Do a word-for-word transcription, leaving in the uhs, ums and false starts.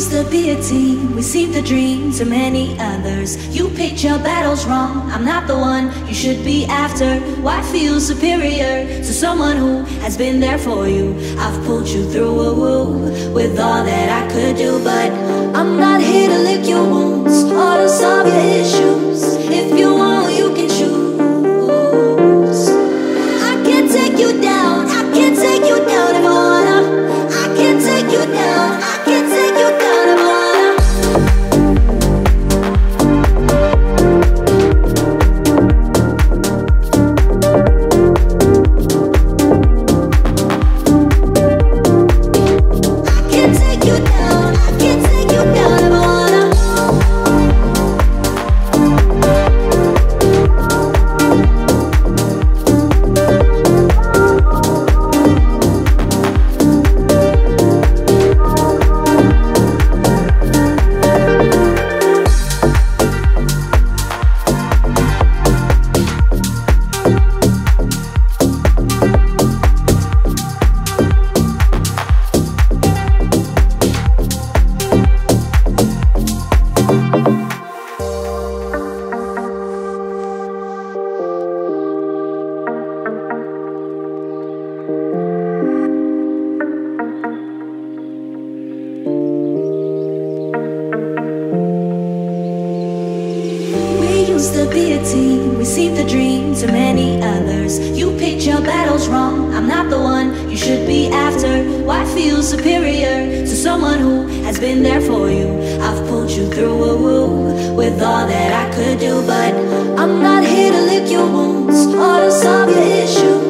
used to be a team, we seem to dreams of many others. You picked your battles wrong, I'm not the one you should be after. Why feel superior to someone who has been there for you? I've pulled you through a woo with all that I could do, but I'm not here to lick your wounds or to solve your issues. If you want, you can choose. I can't take you down, I can't take you down if I wanna. I can't take you down, I can't take you down if I wanna. To be a team, we seem to dream to many others. You picked your battles wrong, I'm not the one you should be after. Why feel superior to someone who has been there for you? I've pulled you through a woo with all that I could do, but I'm not here to lick your wounds or to solve your issues.